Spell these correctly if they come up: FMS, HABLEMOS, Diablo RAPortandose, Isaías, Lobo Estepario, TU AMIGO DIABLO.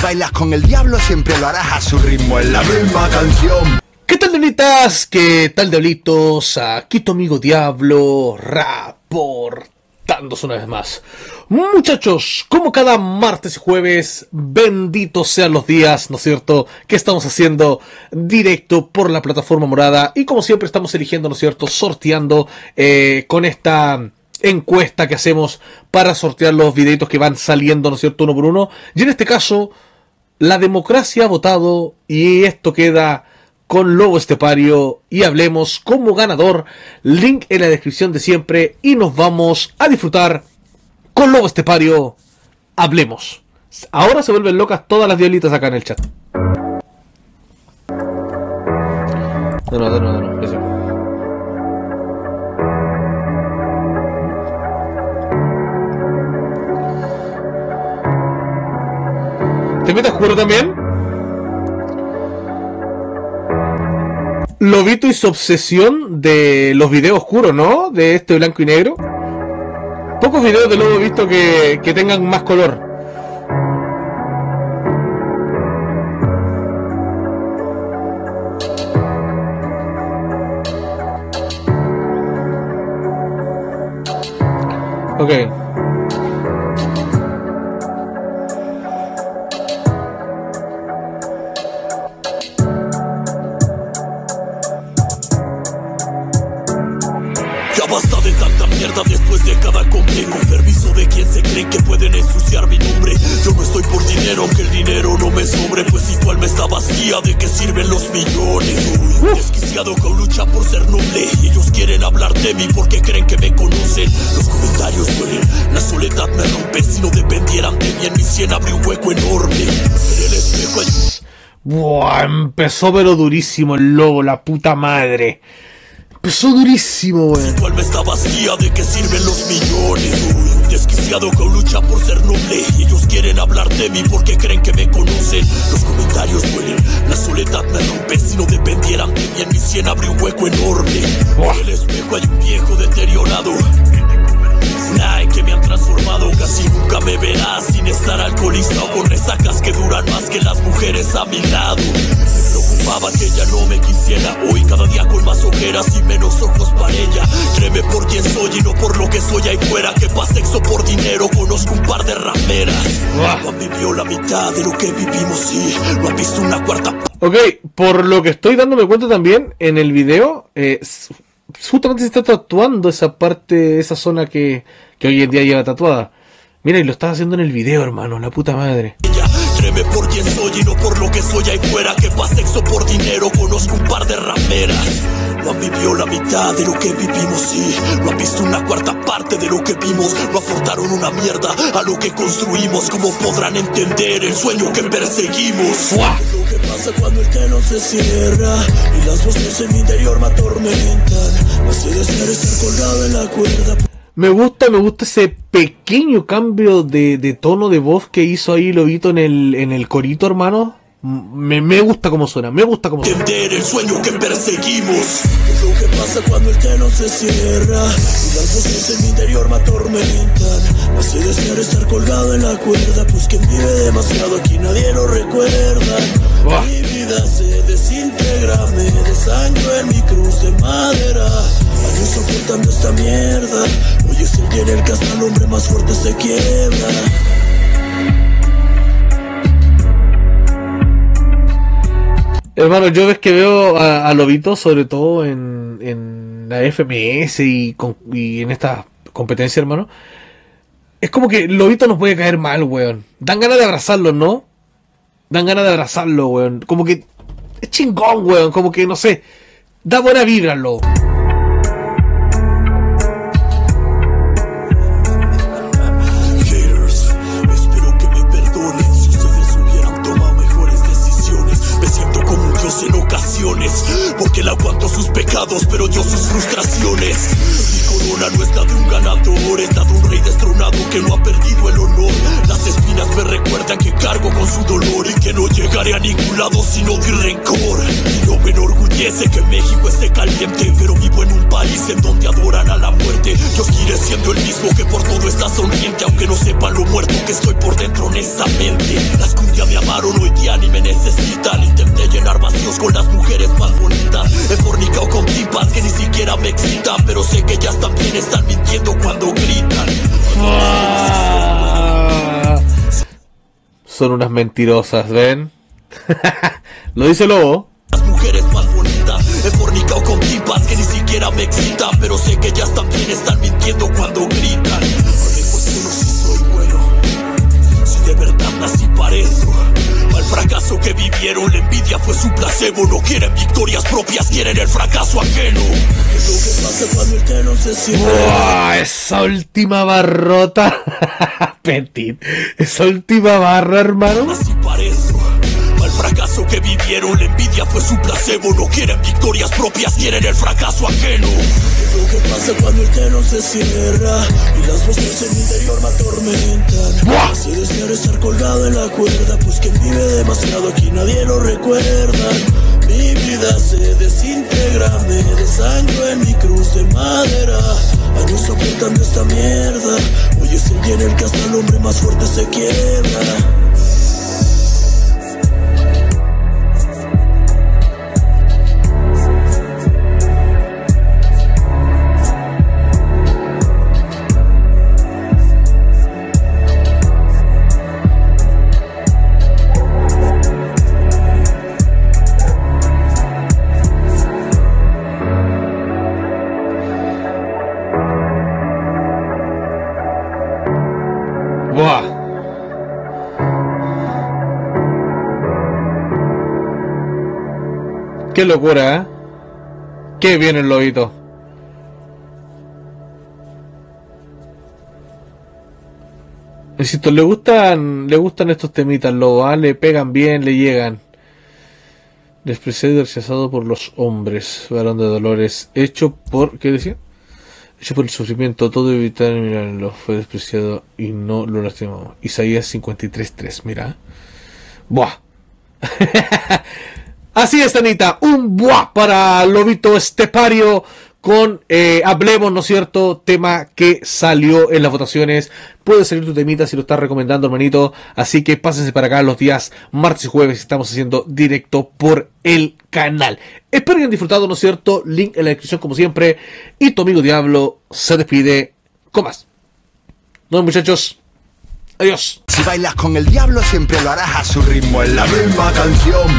Si bailas con el diablo siempre lo harás a su ritmo, en la misma canción. ¿Qué tal, diablitas? ¿Qué tal, diablitos? Aquí tu amigo Diablo reportándose una vez más. Muchachos, como cada martes y jueves, benditos sean los días, ¿no es cierto?, que estamos haciendo directo por la plataforma morada. Y como siempre estamos eligiendo, ¿no es cierto?, sorteando con esta encuesta que hacemos para sortear los videitos que van saliendo, ¿no es cierto?, uno por uno. Y en este caso, la democracia ha votado y esto queda con Lobo Estepario y Hablemos como ganador. Link en la descripción de siempre y nos vamos a disfrutar con Lobo Estepario, Hablemos. Ahora se vuelven locas todas las diablitas acá en el chat. No, eso. ¿Te metes a jugar también? Lobito y su obsesión de los videos oscuros, ¿no? De este blanco y negro. Pocos videos de Lobo he visto que tengan más color. Ok. Basta de tanta mierda después de cada comple, con permiso de quien se cree que pueden ensuciar mi nombre. Yo no estoy por dinero, aunque el dinero no me sobre, pues si tu alma está vacía, ¿de qué sirven los millones? Desquiciado con lucha por ser noble, ellos quieren hablar de mí porque creen que me conocen. Los comentarios duelen, la soledad me rompe. Si no dependieran de mí, en mi sien abrió un hueco enorme. En el espejo hay... Buah, empezó pero durísimo el Lobo, la puta madre. Empezó durísimo, güey. Si tu alma está vacía, ¿de qué sirven los millones? Desquiciado con lucha por ser noble. Ellos quieren hablar de mí porque creen que me conocen. Los comentarios duelen, la soledad me rompe. Si no dependieran de mí, en mi sien abrió un hueco enorme. Buah. En el espejo hay un viejo deteriorado. Nah, que me han transformado. Casi nunca me verás sin estar alcoholizado, con resacas que duran más que las mujeres a mi lado. Preocupaba que ella no me quisiera. Hoy cada día con más ojeras y menos ojos para ella. Créeme por quien soy y no por lo que soy ahí fuera. Que pa' sexo por dinero conozco un par de rameras. Juan vivió la mitad de lo que vivimos y no ha visto una cuarta. Ok, por lo que estoy dándome cuenta también en el video, justamente se está tatuando esa parte, esa zona que hoy en día lleva tatuada. Mira, y lo estás haciendo en el video, hermano, la puta madre. Créeme por quien soy y no por lo que soy ahí fuera. Que pa' sexo por dinero conozco un par de rameras. No han vivido la mitad de lo que vivimos y no han visto una cuarta parte de lo que vimos. No aportaron una mierda a lo que construimos. ¿Cómo podrán entender el sueño que perseguimos? ¡Fua! Lo que pasa cuando el telón se cierra y las voces en mi interior me atormentan. No sé desear estar colgado en la cuerda. Me gusta ese pequeño cambio de tono de voz que hizo ahí Lobito en el corito, hermano. Me gusta cómo suena, me gusta cómo suena. Entender el sueño que perseguimos. Es lo que pasa cuando el telón se cierra y las voces en mi interior me atormentan. Me hace desear estar colgado en la cuerda, pues quien vive demasiado aquí nadie lo recuerda. Wow. Mi vida se desintegra, me desangro en mi cruz de madera. Años soportando esta mierda, hoy es el día en el que hasta el hombre más fuerte se quiebra. Hermano, yo ves que veo a Lobito, sobre todo en la FMS y en esta competencia, hermano. Es como que Lobito nos puede caer mal, weón. Dan ganas de abrazarlo, ¿no? Dan ganas de abrazarlo, weón. Como que es chingón, weón. Como que, no sé, da buena vibra al Lobo. Porque le aguanto sus pecados, pero yo sus frustraciones. Mi corona no está de un ganador, está de un rey destronado que no ha perdido el honor. Las espinas me recuerdan que cargo con su dolor y que no llegaré a ningún lado si no di rencor. Y no me enorgullece que México esté caliente, pero vivo en un país en donde adoran a la muerte. Yo seguiré siendo el mismo que por todo está sonriente, aunque no sepa lo muerto que estoy por dentro honestamente. La escudia me ama. amaron, hoy día ni me necesitan. Intenté llenar vacíos con las mujeres más bonitas. He fornicado con tipas que ni siquiera me excitan, pero sé que ellas también están mintiendo cuando gritan. Son unas mentirosas, ¿ven? Lo dice Lobo. Las mujeres más bonitas. He fornicado con tipas que ni siquiera me excitan, pero sé que ellas también están mintiendo cuando gritan. De verdad nací para eso. Al fracaso que vivieron, la envidia fue su placebo. No quieren victorias propias, quieren el fracaso ajeno. Es lo que pasa cuando el que no se siente. ¡Wow! Esa última barrota. Petit. Esa última barra, hermano. Nací para eso. Al fracaso que vivieron, la envidia fue su placebo. No quieren victorias propias, quieren el fracaso ajeno. Es lo que pasa cuando el que no se cierra. Y las voces en mi interior me atormentan. ¡Buah! Si deseo estar colgado en la cuerda, pues quien vive demasiado aquí nadie lo recuerda. Mi vida se desintegra, me desangro en mi cruz de madera. Años soportando esta mierda. Hoy es el día en el que hasta el hombre más fuerte se quiebra. Qué locura, ¿eh? Qué bien el lobito. Insisto, le gustan estos temitas, Lobo, ¿ah? Le pegan bien, le llegan. Despreciado y rechazado por los hombres, varón de dolores, hecho por, ¿qué decía? Hecho por el sufrimiento, todo evitar y mirarlo, fue despreciado y no lo lastimamos. Isaías 53:3, mira. Buah. Así es, Anita, un buah para Lobito Estepario con Hablemos, ¿no es cierto? Tema que salió en las votaciones. Puede salir tu temita si lo estás recomendando, hermanito. Así que pásense para acá los días martes y jueves. Estamos haciendo directo por el canal. Espero que hayan disfrutado, ¿no es cierto? Link en la descripción, como siempre. Y tu amigo Diablo se despide con más. Nos vemos, muchachos. Adiós. Si bailas con el diablo, siempre lo harás a su ritmo, en la misma canción.